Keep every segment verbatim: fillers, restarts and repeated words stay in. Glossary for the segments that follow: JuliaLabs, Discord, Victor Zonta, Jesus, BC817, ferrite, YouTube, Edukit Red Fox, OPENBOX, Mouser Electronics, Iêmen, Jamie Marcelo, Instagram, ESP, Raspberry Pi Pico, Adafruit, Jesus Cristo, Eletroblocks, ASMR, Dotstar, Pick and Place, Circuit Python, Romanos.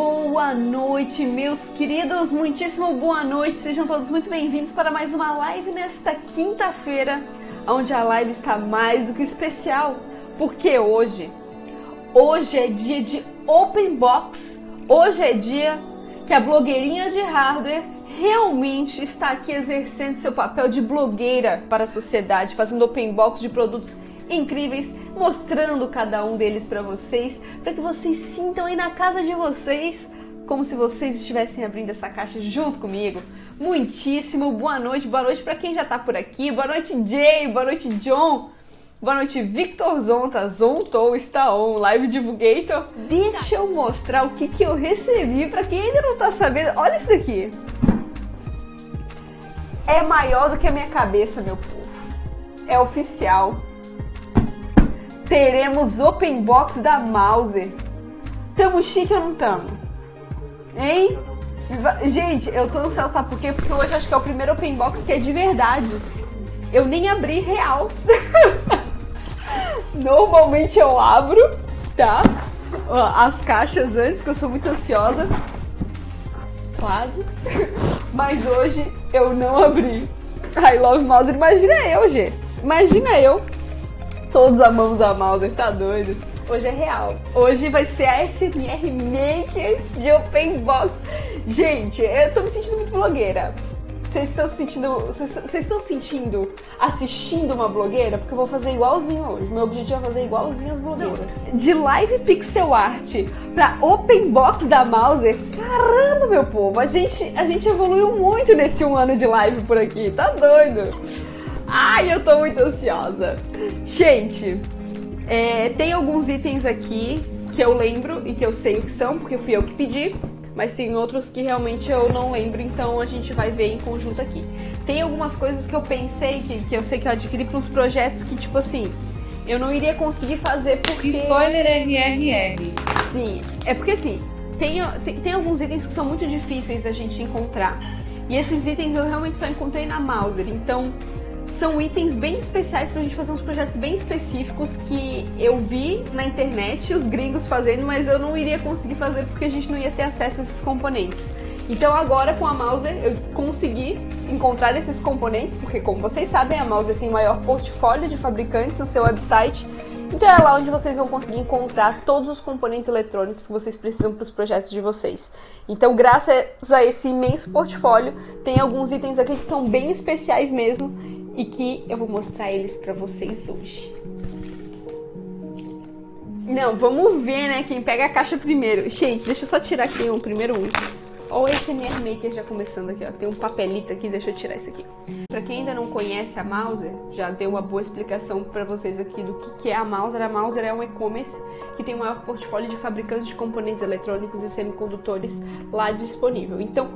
Boa noite, meus queridos, muitíssimo boa noite, sejam todos muito bem-vindos para mais uma live nesta quinta-feira, onde a live está mais do que especial, porque hoje, hoje é dia de Open Box, hoje é dia que a blogueirinha de hardware realmente está aqui exercendo seu papel de blogueira para a sociedade, fazendo Open Box de produtos incríveis, mostrando cada um deles para vocês, para que vocês sintam aí na casa de vocês, como se vocês estivessem abrindo essa caixa junto comigo. Muitíssimo boa noite, boa noite para quem já tá por aqui, boa noite Jay, boa noite John, boa noite Victor Zonta, Zontou, está on, live divulgator. Deixa eu mostrar o que, que eu recebi para quem ainda não tá sabendo, olha isso aqui. É maior do que a minha cabeça, meu povo, é oficial. Teremos Open Box da Mouser. Tamo chique ou não tamo? Hein? Gente, eu tô no céu, sabe por quê? Porque hoje acho que é o primeiro Open Box que é de verdade. Eu nem abri real. Normalmente eu abro, tá? As caixas antes, porque eu sou muito ansiosa. Quase. Mas hoje eu não abri. I love Mouser. Imagina eu, Gê. Imagina eu. Todos amamos a Mouser, tá doido? Hoje é real. Hoje vai ser a A S M R Maker de Open Box. Gente, eu tô me sentindo muito blogueira. Vocês estão sentindo, vocês estão sentindo assistindo uma blogueira? Porque eu vou fazer igualzinho hoje. Meu objetivo é fazer igualzinho as blogueiras. De live pixel art pra Open Box da Mouser. Caramba, meu povo, a gente, a gente evoluiu muito nesse um ano de live por aqui. Tá doido? Ai, eu tô muito ansiosa. Gente, é, tem alguns itens aqui que eu lembro e que eu sei o que são, porque fui eu que pedi, mas tem outros que realmente eu não lembro, então a gente vai ver em conjunto aqui. Tem algumas coisas que eu pensei, que, que eu sei que eu adquiri para uns projetos que, tipo assim, eu não iria conseguir fazer porque... Spoiler R R R. Sim, é porque assim, tem, tem, tem alguns itens que são muito difíceis da gente encontrar. E esses itens eu realmente só encontrei na Mouser, então... São itens bem especiais pra gente fazer uns projetos bem específicos que eu vi na internet os gringos fazendo, mas eu não iria conseguir fazer porque a gente não ia ter acesso a esses componentes. Então agora com a Mouser eu consegui encontrar esses componentes, porque como vocês sabem, a Mouser tem o maior portfólio de fabricantes no seu website. Então é lá onde vocês vão conseguir encontrar todos os componentes eletrônicos que vocês precisam para os projetos de vocês. Então, graças a esse imenso portfólio, tem alguns itens aqui que são bem especiais mesmo e que eu vou mostrar eles para vocês hoje. Não, vamos ver, né, quem pega a caixa primeiro. Gente, deixa eu só tirar aqui o primeiro um. Olha o A S M R Maker já começando aqui, ó. Tem um papelito aqui, deixa eu tirar isso aqui. Pra quem ainda não conhece a Mouser, já deu uma boa explicação pra vocês aqui do que, que é a Mouser. A Mouser é um e-commerce que tem o maior portfólio de fabricantes de componentes eletrônicos e semicondutores lá disponível. Então,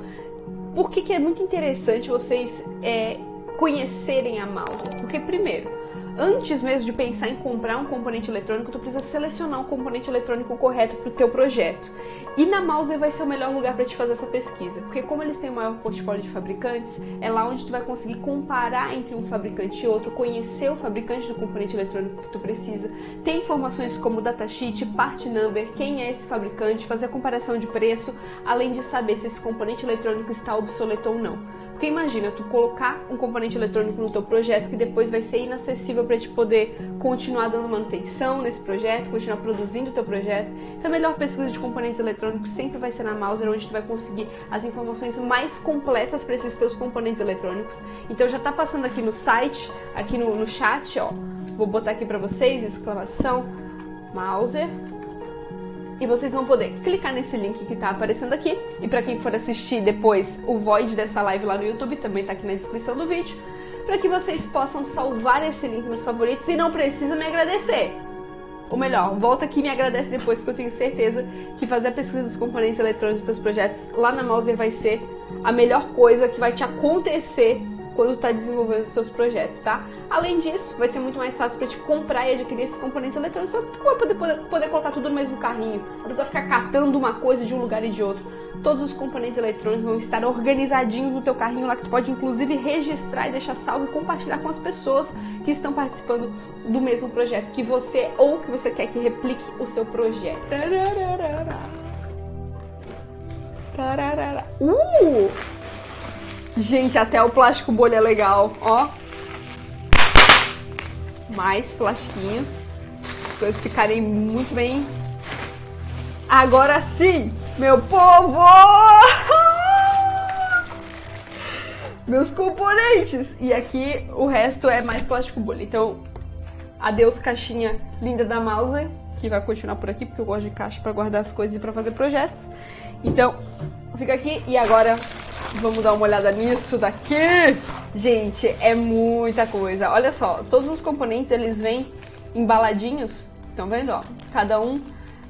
por que, que é muito interessante vocês é, conhecerem a Mouser? Porque, primeiro, antes mesmo de pensar em comprar um componente eletrônico, tu precisa selecionar o componente eletrônico correto pro teu projeto. E na Mouser vai ser o melhor lugar para te fazer essa pesquisa, porque como eles têm o maior portfólio de fabricantes, é lá onde tu vai conseguir comparar entre um fabricante e outro, conhecer o fabricante do componente eletrônico que tu precisa, ter informações como datasheet, part number, quem é esse fabricante, fazer a comparação de preço, além de saber se esse componente eletrônico está obsoleto ou não. Porque imagina, tu colocar um componente eletrônico no teu projeto que depois vai ser inacessível para te poder continuar dando manutenção nesse projeto, continuar produzindo o teu projeto. Então a melhor pesquisa de componentes eletrônicos sempre vai ser na Mouser, onde tu vai conseguir as informações mais completas para esses teus componentes eletrônicos. Então já tá passando aqui no site, aqui no, no chat, ó. Vou botar aqui para vocês, exclamação, Mouser. E vocês vão poder clicar nesse link que tá aparecendo aqui. E pra quem for assistir depois o void dessa live lá no YouTube, também tá aqui na descrição do vídeo, pra que vocês possam salvar esse link nos favoritos e não precisa me agradecer. Ou melhor, volta aqui e me agradece depois, porque eu tenho certeza que fazer a pesquisa dos componentes eletrônicos dos seus projetos lá na Mouser vai ser a melhor coisa que vai te acontecer quando tá desenvolvendo os seus projetos, tá? Além disso, vai ser muito mais fácil para te comprar e adquirir esses componentes eletrônicos, porque vai poder, poder, poder colocar tudo no mesmo carrinho, não precisa ficar catando uma coisa de um lugar e de outro. Todos os componentes eletrônicos vão estar organizadinhos no teu carrinho lá, que tu pode inclusive registrar e deixar salvo e compartilhar com as pessoas que estão participando do mesmo projeto que você, ou que você quer que replique o seu projeto. Tararara. Uh! Gente, até o plástico bolha é legal, ó. Mais plastiquinhos. As coisas ficarem muito bem. Agora sim, meu povo! Meus componentes! E aqui o resto é mais plástico bolha. Então, adeus caixinha linda da Mouser, que vai continuar por aqui, porque eu gosto de caixa para guardar as coisas e para fazer projetos. Então, fica aqui e agora vamos dar uma olhada nisso daqui. Gente, é muita coisa. Olha só, todos os componentes, eles vêm embaladinhos. Estão vendo, ó? Cada um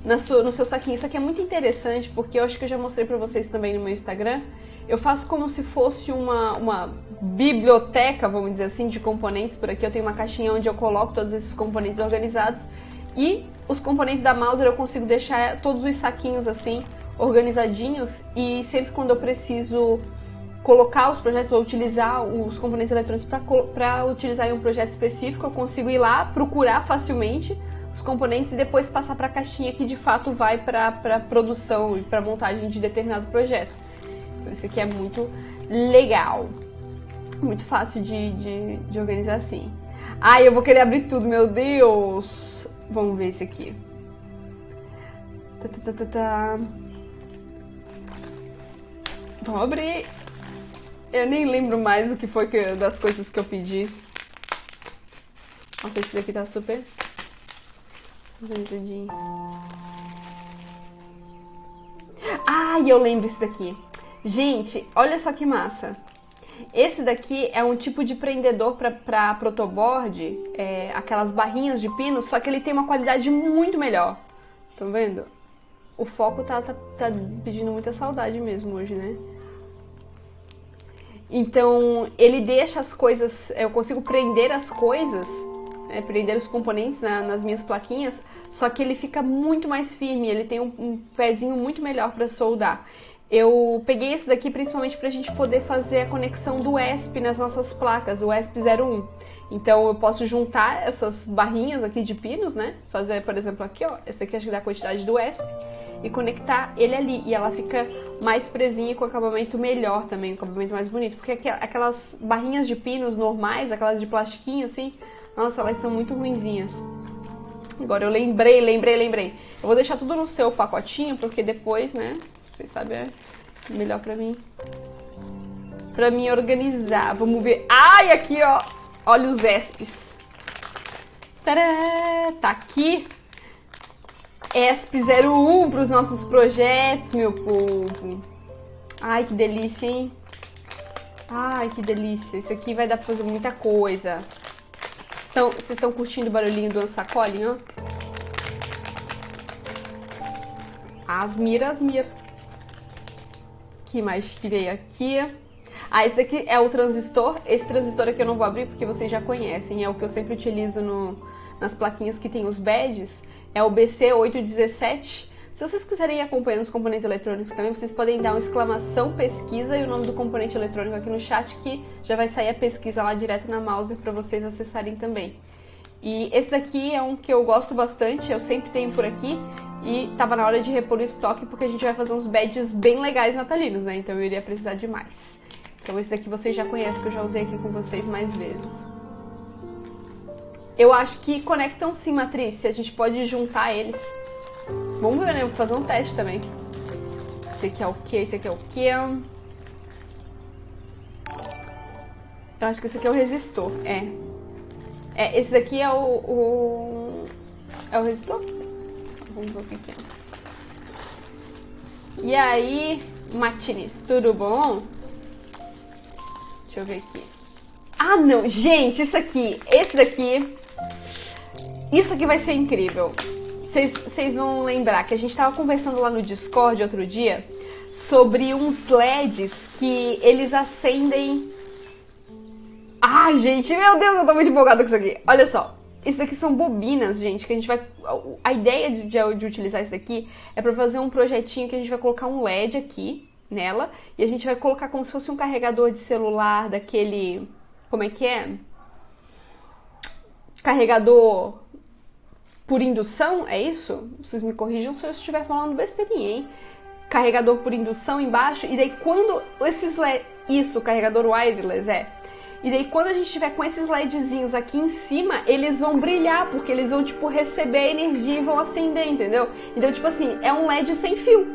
na sua, no seu saquinho. Isso aqui é muito interessante, porque eu acho que eu já mostrei para vocês também no meu Instagram. Eu faço como se fosse uma, uma biblioteca, vamos dizer assim, de componentes por aqui. Eu tenho uma caixinha onde eu coloco todos esses componentes organizados. E os componentes da Mouser eu consigo deixar todos os saquinhos assim, organizadinhos. E sempre quando eu preciso colocar os projetos ou utilizar os componentes eletrônicos para utilizar em um projeto específico, eu consigo ir lá, procurar facilmente os componentes e depois passar para a caixinha que de fato vai para produção e para montagem de determinado projeto. Então, isso aqui é muito legal, muito fácil de, de, de organizar assim. Ai, eu vou querer abrir tudo, meu Deus! Vamos ver esse aqui. Tá, tá, tá, tá. Vamos abrir. Eu nem lembro mais o que foi que, das coisas que eu pedi. Nossa, esse daqui tá super organizadinho. Ai, eu lembro isso daqui. Gente, olha só que massa. Esse daqui é um tipo de prendedor para protoboard, é, aquelas barrinhas de pino, só que ele tem uma qualidade muito melhor. Estão vendo? O foco tá, tá, tá pedindo muita saudade mesmo hoje, né? Então, ele deixa as coisas... Eu consigo prender as coisas, é, prender os componentes na, nas minhas plaquinhas, só que ele fica muito mais firme, ele tem um, um pezinho muito melhor para soldar. Eu peguei esse daqui principalmente para a gente poder fazer a conexão do E S P nas nossas placas, o E S P zero um. Então eu posso juntar essas barrinhas aqui de pinos, né? Fazer, por exemplo, aqui, ó, essa aqui acho que dá a quantidade do E S P, e conectar ele ali. E ela fica mais presinha e com acabamento melhor também, um acabamento mais bonito. Porque aquelas barrinhas de pinos normais, aquelas de plastiquinho assim, nossa, elas são muito ruinzinhas. Agora eu lembrei, lembrei, lembrei. Eu vou deixar tudo no seu pacotinho, porque depois, né? Vocês sabem, é melhor pra mim. Pra mim organizar. Vamos ver. Ai, aqui, ó. Olha os E S Ps. Tadá! Tá aqui. E S P zero um pros nossos projetos, meu povo. Ai, que delícia, hein? Ai, que delícia. Isso aqui vai dar pra fazer muita coisa. Estão, vocês estão curtindo o barulhinho do ansacole, ó? As miras, as miras. Que mais que veio aqui? Ah, esse daqui é o transistor. Esse transistor aqui eu não vou abrir porque vocês já conhecem. É o que eu sempre utilizo no, nas plaquinhas que tem os badges. É o B C oito um sete. Se vocês quiserem ir acompanhando os componentes eletrônicos também, vocês podem dar uma exclamação pesquisa e o nome do componente eletrônico aqui no chat, que já vai sair a pesquisa lá direto na Mouser para vocês acessarem também. E esse daqui é um que eu gosto bastante, eu sempre tenho por aqui. E tava na hora de repor o estoque, porque a gente vai fazer uns badges bem legais natalinos, né? Então eu iria precisar de mais. Então esse daqui vocês já conhecem, que eu já usei aqui com vocês mais vezes. Eu acho que conectam sim, matriz, se a gente pode juntar eles. Vamos ver, né? Vou fazer um teste também. Esse aqui é o quê? Esse aqui é o quê? Eu acho que esse aqui é o resistor, é. É, esse daqui é o... o... é o resistor? Vamos ver o que é. E aí, Martins, tudo bom? Deixa eu ver aqui. Ah, não! Gente, isso aqui, esse daqui... Isso aqui vai ser incrível. Vocês vão lembrar que a gente tava conversando lá no Discord outro dia sobre uns L E Ds que eles acendem... Ah, gente, meu Deus, eu tô muito empolgada com isso aqui. Olha só. Isso daqui são bobinas, gente, que a gente vai... A ideia de, de, de utilizar isso daqui é pra fazer um projetinho que a gente vai colocar um L E D aqui nela e a gente vai colocar como se fosse um carregador de celular daquele... Como é que é? Carregador por indução, é isso? Vocês me corrijam se eu estiver falando besteirinha, hein? carregador por indução embaixo, e daí quando esses L E D, isso, carregador wireless, é. E daí quando a gente tiver com esses LEDzinhos aqui em cima, eles vão brilhar, porque eles vão, tipo, receber a energia e vão acender, entendeu? Então, tipo assim, é um L E D sem fio.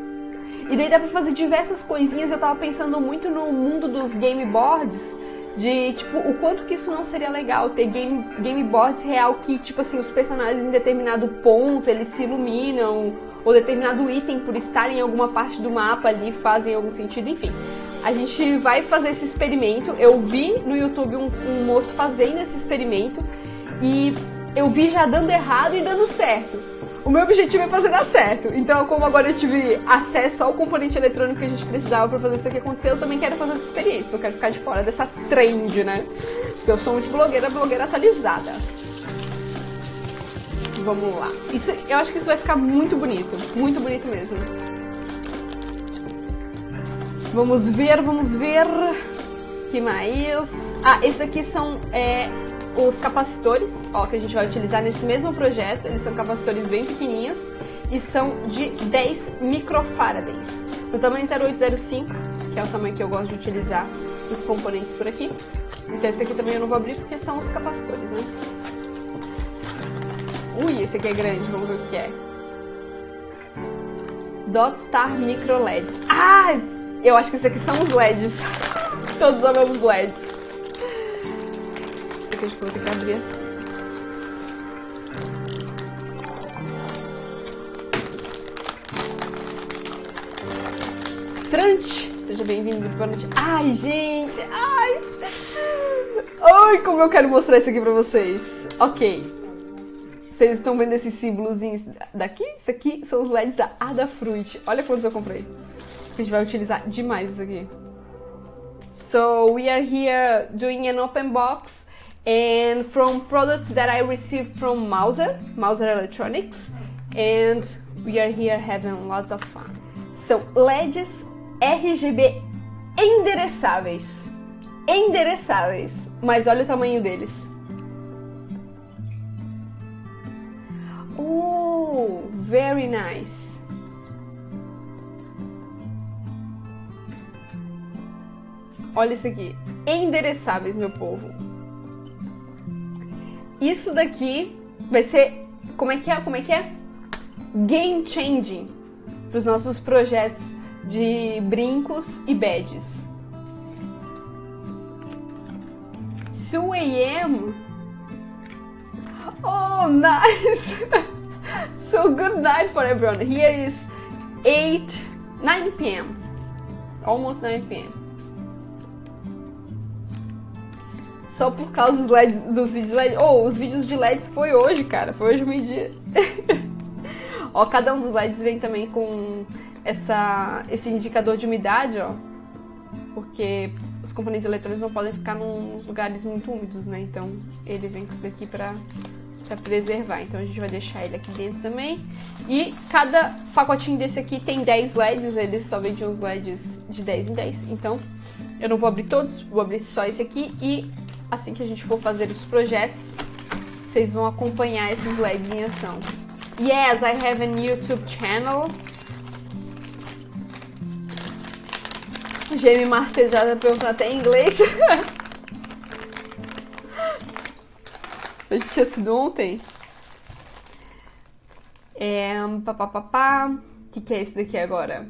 E daí dá pra fazer diversas coisinhas. Eu tava pensando muito no mundo dos game boards, de, tipo, o quanto que isso não seria legal, ter game, game boards real que, tipo assim, os personagens em determinado ponto, eles se iluminam, ou determinado item, por estarem em alguma parte do mapa ali, fazem algum sentido, enfim. A gente vai fazer esse experimento. Eu vi no YouTube um, um moço fazendo esse experimento, e eu vi já dando errado e dando certo. O meu objetivo é fazer dar certo, então como agora eu tive acesso ao componente eletrônico que a gente precisava para fazer isso aqui acontecer, eu também quero fazer essa experiência, não quero ficar de fora dessa trend, né? Porque eu sou muito blogueira, blogueira atualizada. Vamos lá. Isso, eu acho que isso vai ficar muito bonito, muito bonito mesmo. Vamos ver, vamos ver... que mais? Ah, esses aqui são... É... os capacitores, ó, que a gente vai utilizar nesse mesmo projeto. Eles são capacitores bem pequenininhos e são de dez microfarads, no tamanho zero oito zero cinco, que é o tamanho que eu gosto de utilizar os componentes por aqui. Então esse aqui também eu não vou abrir porque são os capacitores, né? Ui, esse aqui é grande, vamos ver o que é. Dotstar Micro L E Ds. Ah, eu acho que esses aqui são os L E Ds. Todos amamos L E Ds. Que eu vou ter que abrir assim. Trante! Seja bem-vindo, boa noite. Ai, gente! Ai! Ai, como eu quero mostrar isso aqui pra vocês. Ok. Vocês estão vendo esses símbolos daqui? Isso aqui são os L E Ds da Adafruit. Olha quantos eu comprei. A gente vai utilizar demais isso aqui. So, we are here doing an open box. And from products that I received from Mouser, Mouser Electronics, and we are here having lots of fun. São L E Ds R G B endereçáveis, endereçáveis, mas olha o tamanho deles. Oh, very nice. Olha isso aqui, endereçáveis, meu povo. Isso daqui vai ser, como é que é, como é que é? Game changing para os nossos projetos de brincos e badges. two A M Oh, nice! So good night for everyone. Here is eight, nine P M Almost nine P M Só por causa dos L E Ds, dos vídeos L E D. Ou, oh, os vídeos de L E Ds foi hoje, cara. Foi hoje meio-dia. Ó, cada um dos L E Ds vem também com essa, esse indicador de umidade, ó. Porque os componentes eletrônicos não podem ficar nos lugares muito úmidos, né? Então, ele vem com isso daqui pra, pra preservar. Então, a gente vai deixar ele aqui dentro também. E cada pacotinho desse aqui tem dez L E Ds. Eles só vendem uns L E Ds de dez em dez. Então, eu não vou abrir todos. Vou abrir só esse aqui e... assim que a gente for fazer os projetos, vocês vão acompanhar esses L E Ds em ação. Yes, I have a YouTube channel. Jamie Marcelo já perguntou até em inglês. Eu tinha sido ontem. É, papapá. O que, que é esse daqui agora?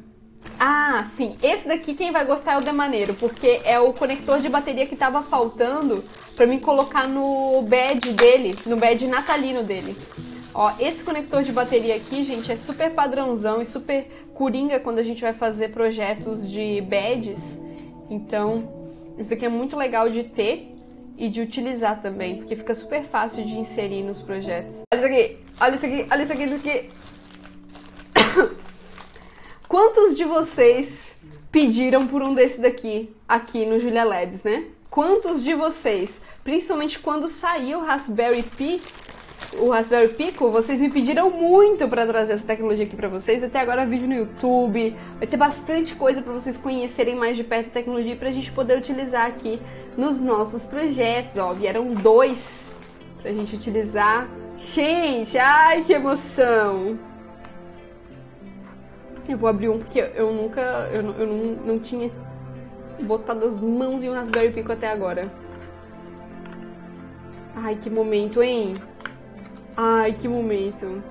Ah, sim. Esse daqui quem vai gostar é o demaneiro, porque é o conector de bateria que tava faltando pra mim colocar no badge dele, no badge natalino dele. Ó, esse conector de bateria aqui, gente, é super padrãozão e super coringa quando a gente vai fazer projetos de badges. Então, esse daqui é muito legal de ter e de utilizar também, porque fica super fácil de inserir nos projetos. Olha isso aqui, olha isso aqui, olha isso aqui, isso aqui. Quantos de vocês pediram por um desses daqui, aqui no JuliaLabs, né? Quantos de vocês, principalmente quando saiu o Raspberry Pi, o Raspberry Pico, vocês me pediram muito para trazer essa tecnologia aqui para vocês. Até agora vídeo no YouTube, vai ter bastante coisa para vocês conhecerem mais de perto a tecnologia para a gente poder utilizar aqui nos nossos projetos. Ó, vieram dois para a gente utilizar. Gente, ai que emoção! Eu vou abrir um porque eu nunca, eu, eu não, não tinha botado as mãos em um Raspberry Pico até agora. Ai, que momento, hein? Ai, que momento.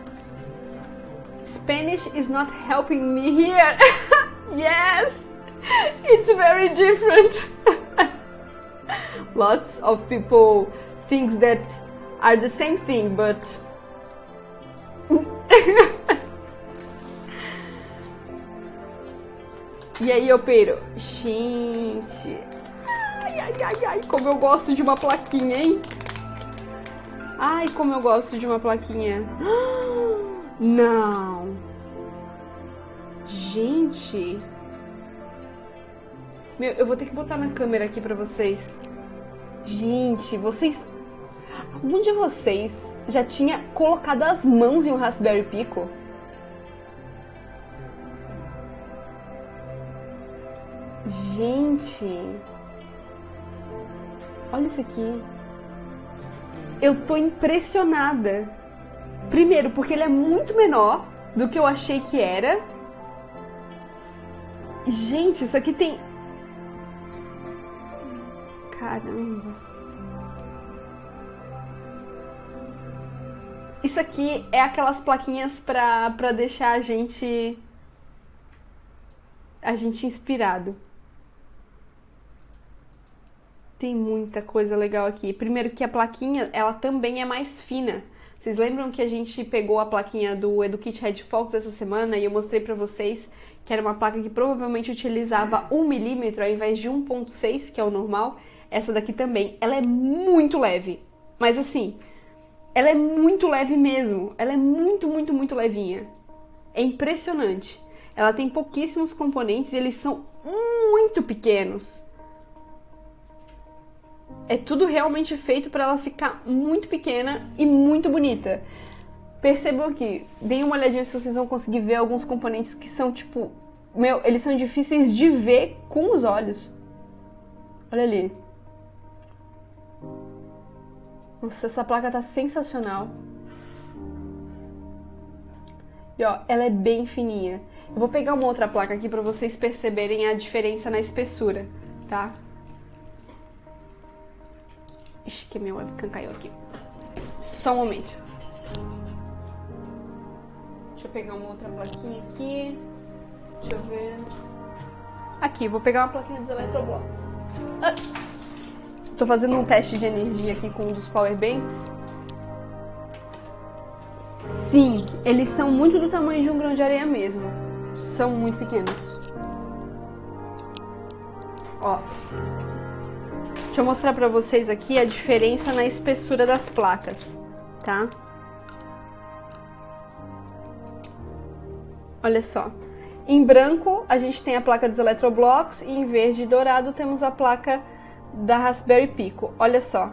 Spanish is not helping me here. Yes! It's very different. Lots of people thinks that are the same thing, but... E aí, eu pero, gente, ai, ai, ai, ai, como eu gosto de uma plaquinha, hein? Ai, como eu gosto de uma plaquinha. Não. Gente. Meu, eu vou ter que botar na câmera aqui pra vocês. Gente, vocês... Algum de vocês já tinha colocado as mãos em um Raspberry Pico? Gente, olha isso aqui. Eu tô impressionada. Primeiro, porque ele é muito menor do que eu achei que era. Gente, isso aqui tem... Caramba. Isso aqui é aquelas plaquinhas pra, pra deixar a gente... A gente inspirado. Tem muita coisa legal aqui. Primeiro que a plaquinha, ela também é mais fina. Vocês lembram que a gente pegou a plaquinha do Edukit Red Fox essa semana e eu mostrei pra vocês que era uma placa que provavelmente utilizava um milímetro ao invés de um ponto seis, que é o normal? Essa daqui também. Ela é muito leve. Mas assim, ela é muito leve mesmo. Ela é muito, muito, muito levinha. É impressionante. Ela tem pouquíssimos componentes e eles são muito pequenos. É tudo realmente feito para ela ficar muito pequena e muito bonita. Percebam aqui, deem uma olhadinha se vocês vão conseguir ver alguns componentes que são tipo... Meu, eles são difíceis de ver com os olhos. Olha ali. Nossa, essa placa tá sensacional. E ó, ela é bem fininha. Eu vou pegar uma outra placa aqui para vocês perceberem a diferença na espessura, tá? Ixi, que minha webcam caiu aqui. Só um momento. Deixa eu pegar uma outra plaquinha aqui. Deixa eu ver. Aqui, vou pegar uma plaquinha dos Eletroblocks. Ah. Tô fazendo um teste de energia aqui com um dos powerbanks. Sim, eles são muito do tamanho de um grão de areia mesmo. São muito pequenos. Ó. Deixa eu mostrar pra vocês aqui a diferença na espessura das placas, tá? Olha só. Em branco, a gente tem a placa dos Eletroblocks e em verde e dourado temos a placa da Raspberry Pico. Olha só.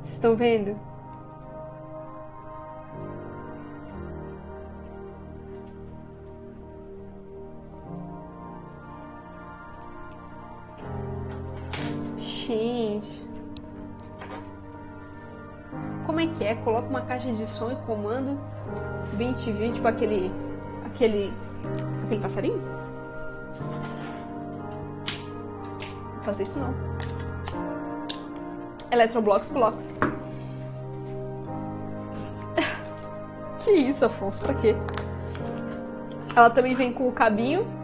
Vocês estão vendo? Gente, como é que é? Coloca uma caixa de som e comando vinte e vinte, tipo aquele, aquele, aquele passarinho? Não fazer isso não. Eletroblocks, blocks. Que isso, Afonso, pra quê? Ela também vem com o cabinho.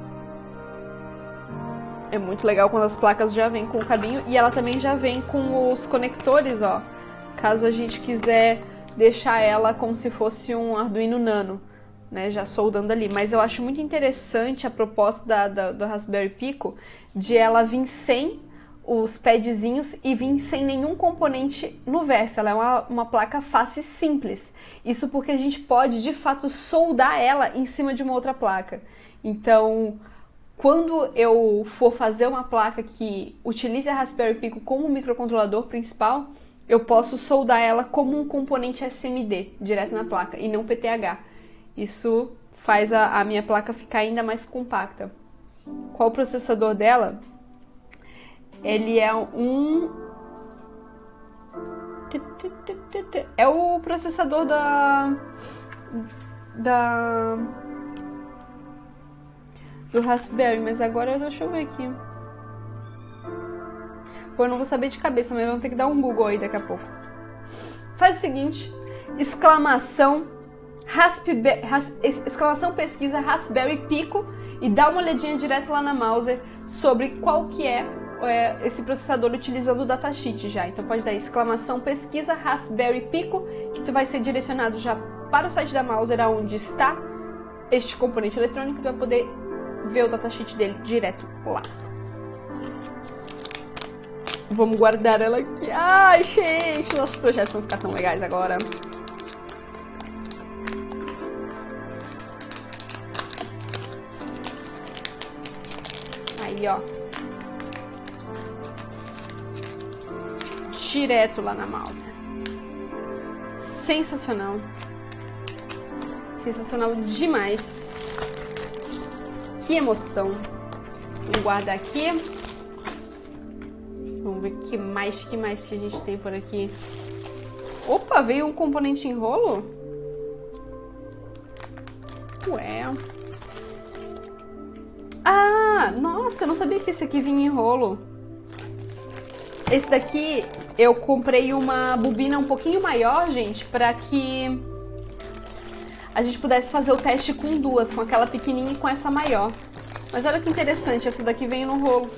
É muito legal quando as placas já vêm com o cabinho e ela também já vem com os conectores, ó. Caso a gente quiser deixar ela como se fosse um Arduino Nano, né? Já soldando ali. Mas eu acho muito interessante a proposta da, da, do Raspberry Pico de ela vir sem os padzinhos e vir sem nenhum componente no verso. Ela é uma, uma placa face simples. Isso porque a gente pode, de fato, soldar ela em cima de uma outra placa. Então... Quando eu for fazer uma placa que utilize a Raspberry Pico como microcontrolador principal, eu posso soldar ela como um componente S M D, direto na placa, e não P T H. Isso faz a, a minha placa ficar ainda mais compacta. Qual o processador dela? Ele é um... É o processador da... da do Raspberry, mas agora deixa eu ver aqui. Pô, eu não vou saber de cabeça, mas vamos ter que dar um Google aí daqui a pouco. Faz o seguinte, exclamação, Raspberry, ras, exclamação pesquisa Raspberry Pico e dá uma olhadinha direto lá na Mouser sobre qual que é, é esse processador utilizando o datasheet já. Então pode dar exclamação pesquisa Raspberry Pico que tu vai ser direcionado já para o site da Mouser onde está este componente eletrônico, tu vai poder ver o datasheet dele direto lá. Vamos guardar ela aqui. Ai, gente, nossos projetos vão ficar tão legais agora. Aí, ó. Direto lá na Mouser. Sensacional. Sensacional demais. Que emoção. Vamos guardar aqui. Vamos ver o que mais, que mais que a gente tem por aqui. Opa, veio um componente em rolo? Ué. Ah, nossa, eu não sabia que esse aqui vinha em rolo. Esse daqui eu comprei uma bobina um pouquinho maior, gente, pra que a gente pudesse fazer o teste com duas, com aquela pequenininha e com essa maior. Mas olha que interessante, essa daqui vem no rolo.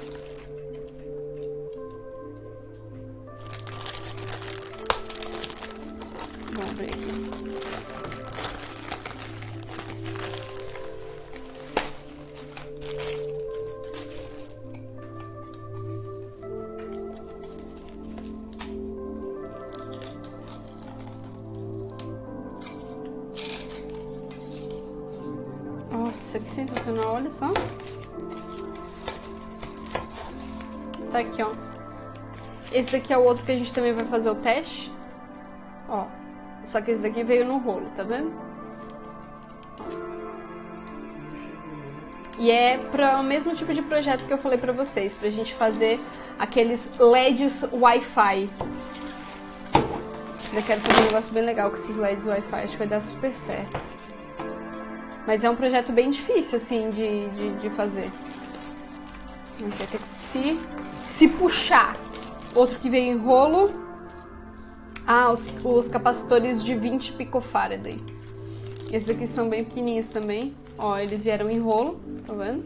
Nossa, que sensacional, olha só. Tá aqui, ó. Esse daqui é o outro que a gente também vai fazer o teste. Ó, só que esse daqui veio no rolo, tá vendo? E é para o mesmo tipo de projeto que eu falei pra vocês, pra gente fazer aqueles L E Ds Wi-Fi. Eu quero fazer um negócio bem legal com esses L E Ds Wi-Fi, acho que vai dar super certo. Mas é um projeto bem difícil, assim, de, de, de fazer. A gente vai ter que se, se puxar. Outro que veio em rolo. Ah, os, os capacitores de vinte picofaraday. Esses aqui são bem pequenininhos também. Ó, eles vieram em rolo, tá vendo?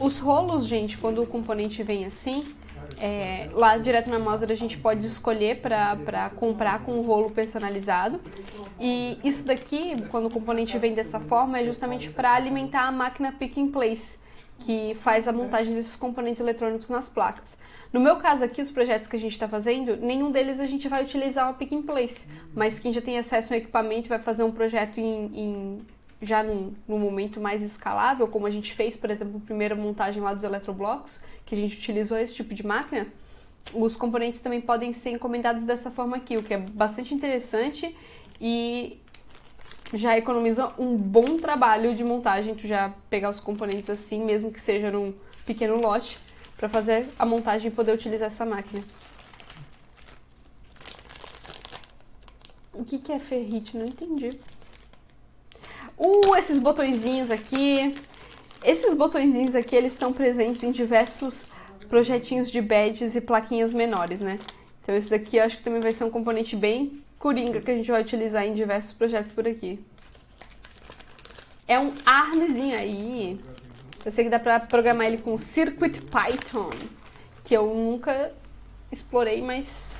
Os rolos, gente, quando o componente vem assim, é, lá direto na Mouser a gente pode escolher para comprar com um rolo personalizado. E isso daqui, quando o componente vem dessa forma, é justamente para alimentar a máquina Pick and Place, que faz a montagem desses componentes eletrônicos nas placas. No meu caso aqui, os projetos que a gente está fazendo, nenhum deles a gente vai utilizar uma Pick and Place, mas quem já tem acesso ao equipamento vai fazer um projeto em, em, já num, num momento mais escalável, como a gente fez, por exemplo, a primeira montagem lá dos Eletroblocks, que a gente utilizou esse tipo de máquina. Os componentes também podem ser encomendados dessa forma aqui, o que é bastante interessante e já economiza um bom trabalho de montagem, tu já pegar os componentes assim, mesmo que seja num pequeno lote, para fazer a montagem e poder utilizar essa máquina. O que que é ferrite? Não entendi. Uh, esses botõezinhos aqui... Esses botõezinhos aqui, eles estão presentes em diversos projetinhos de badges e plaquinhas menores, né? Então isso daqui eu acho que também vai ser um componente bem coringa que a gente vai utilizar em diversos projetos por aqui. É um armzinho aí. Eu sei que dá pra programar ele com Circuit Python, que eu nunca explorei, mas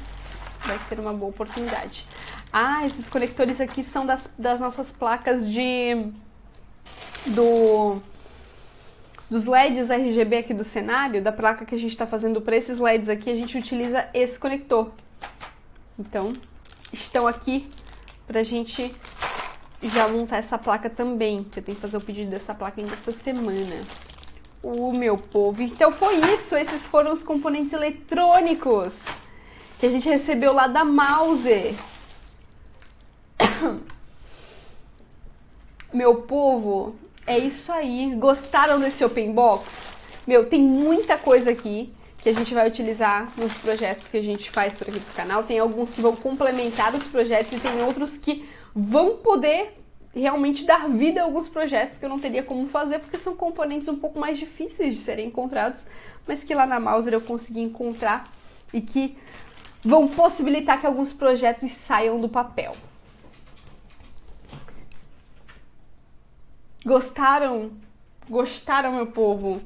vai ser uma boa oportunidade. Ah, esses conectores aqui são das, das nossas placas de... do... dos L E Ds R G B aqui do cenário, da placa que a gente está fazendo para esses L E Ds aqui, a gente utiliza esse conector. Então, estão aqui para a gente já montar essa placa também, que eu tenho que fazer o pedido dessa placa ainda essa semana. O meu povo, então foi isso, esses foram os componentes eletrônicos que a gente recebeu lá da Mouser. Meu povo... É isso aí. Gostaram desse Open Box? Meu, tem muita coisa aqui que a gente vai utilizar nos projetos que a gente faz por aqui do canal. Tem alguns que vão complementar os projetos e tem outros que vão poder realmente dar vida a alguns projetos que eu não teria como fazer, porque são componentes um pouco mais difíceis de serem encontrados, mas que lá na Mouser eu consegui encontrar e que vão possibilitar que alguns projetos saiam do papel. Gostaram? Gostaram, meu povo?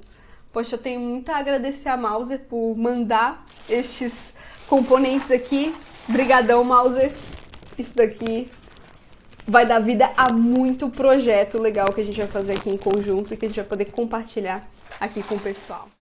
Poxa, eu tenho muito a agradecer a Mouser por mandar estes componentes aqui. Brigadão, Mouser. Isso daqui vai dar vida a muito projeto legal que a gente vai fazer aqui em conjunto e que a gente vai poder compartilhar aqui com o pessoal.